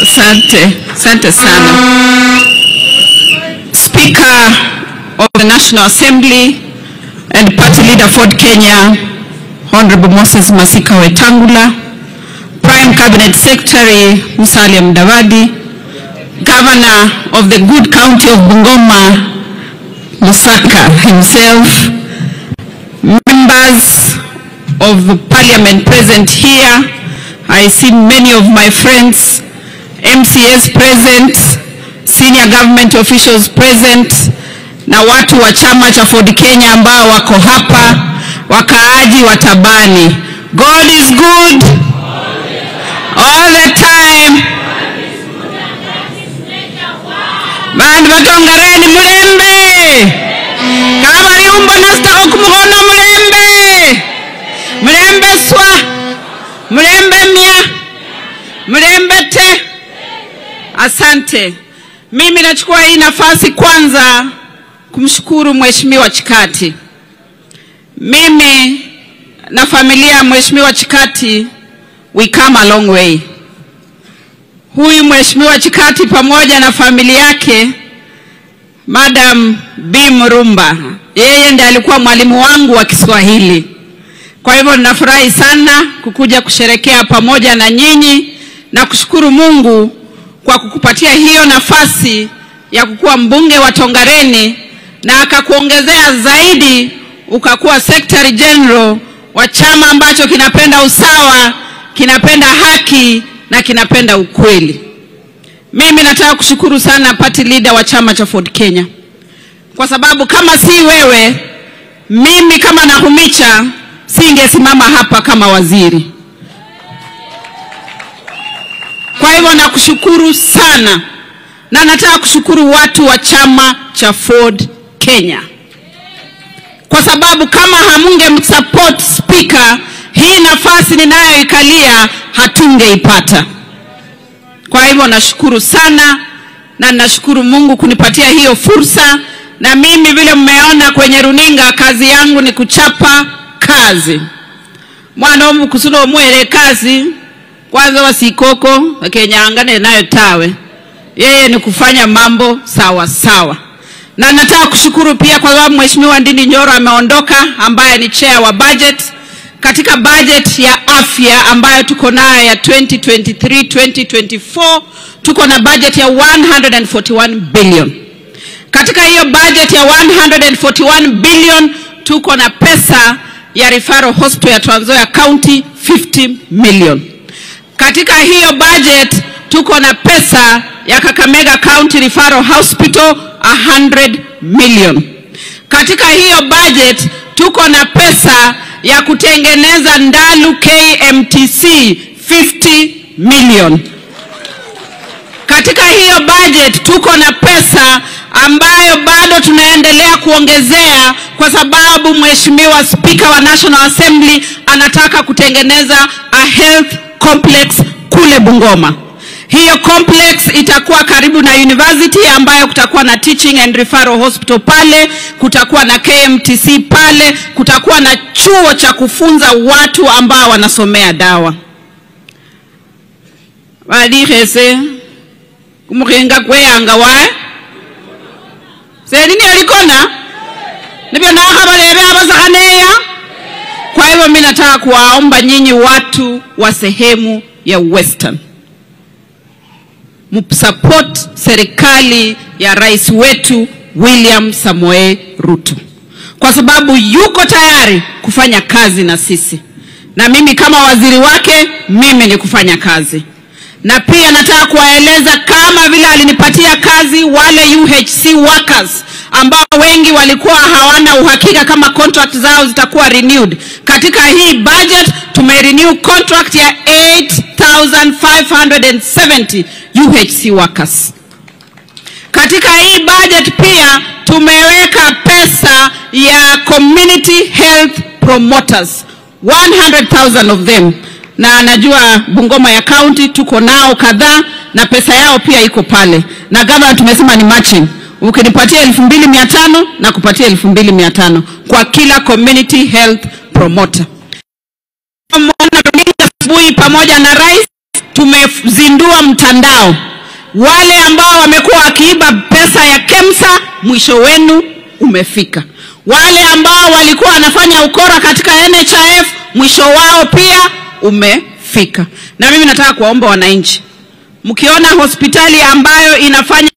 Asante sana. Speaker of the National Assembly and Party Leader Ford Kenya, Honorable Moses Masika Wetangula, Prime Cabinet Secretary Musalia Mudavadi, Governor of the good county of Bungoma, Masika himself, members of the Parliament present here, I see many of my friends, MCAs present, senior government officials present, na watu wa chama cha Ford Kenya ambao wako hapa, wakaaji wa Tabani. God is good all the time. Bandu batongareni mlembe. Kabari umbo nasta okumuhono mlembe. Mlembe swa. Mlembe mia. Mlembe te. Asante. Mimi nachukua hii nafasi kwanza kumshukuru Mheshimiwa Chikati. Mimi na familia ya Mheshimiwa Chikati, we come a long way. Huyu Mheshimiwa Chikati pamoja na familia yake, Madam B. Murumba, yeye ndiye alikuwa mwalimu wangu wa Kiswahili. Kwa hivyo ninafurahi sana kukuja kusherekea pamoja na nyinyi na kushukuru Mungu kwa kukupatia hiyo nafasi ya kukuwa mbunge wa Tongareni na akakuongezea zaidi ukakuwa Secretary General wa chama ambacho kinapenda usawa, kinapenda haki na kinapenda ukweli. Mimi nataka kushukuru sana party leader wa chama cha Ford Kenya. Kwa sababu kama si wewe, mimi kama Nahumicha singesimama hapa kama waziri. Kwa hivyo nakushukuru sana. Na nataka kushukuru watu wa chama cha Ford Kenya. Kwa sababu kama hamungemsupport speaker, hii nafasi ninayoikalia hatungeipata. Kwa hivyo nashukuru sana na nashukuru Mungu kunipatia hiyo fursa, na mimi vile mmeona kwenye runinga kazi yangu ni kuchapa kazi. Mwanaomu kusuno muere kazi, kwanza wasikoko, Kenya angane nayo tawe. Yeye ni kufanya mambo sawa sawa. Na nataka kushukuru pia kwa sababu Mheshimiwa Ndindi Nyoro ameondoka ambaye ni chair wa budget. Katika budget ya afya ambayo tuko nayo ya 2023-2024 tuko na budget ya 141 billion. Katika hiyo budget ya 141 billion tuko na pesa ya referral hospital ya Trans Nzoia County 50 million. Katika hiyo budget tuko na pesa ya Kakamega County Referral Hospital 100 million. Katika hiyo budget tuko na pesa ya kutengeneza Ndalu KMTC 50 million. Katika hiyo budget tuko na pesa ambayo bado tunaendelea kuongezea kwa sababu Mheshimiwa Speaker wa National Assembly anataka kutengeneza a health complex kule Bungoma. Hiyo complex itakuwa karibu na university ambayo kutakuwa na teaching and referral hospital pale, kutakuwa na KMTC pale, kutakuwa na chuo cha kufunza watu ambao wanasomea dawa. Wadi hese kumukenga kweanga wae. Sehini alikona? Nipia na hapa lebe hapa zakaneya. Kwa hivyo mimi nataka kuwaomba nyinyi watu wa sehemu ya Western, msupport serikali ya rais wetu William Samoe Ruto, kwa sababu yuko tayari kufanya kazi na sisi. Na mimi kama waziri wake, mimi ni kufanya kazi. Na pia nataka kuwaeleza kama vile alinipatia kazi wale UHC workers ambao wengi walikuwa hawana uhakika kama contract zao zitakuwa renewed. Katika hii budget tumerenew contract ya 8,570 UHC workers. Katika hii budget pia tumeweka pesa ya community health promoters 100,000 of them. Na anajua Bungoma ya county tuko nao kadhaa na pesa yao pia iko pale. Na governor tumesema ni matching. Ukinipatia 2,500 na kupatia 2,500 kwa kila community health promoter. Mwana runinga asubuhi pamoja na rais tumezindua mtandao. Wale ambao wamekuwa wakiiba pesa ya KEMSA, mwisho wenu umefika. Wale ambao walikuwa wanafanya ukora katika NHIF, mwisho wao pia umefika. Na mimi nataka kuwaomba wananchi, mkiona hospitali ambayo inafanya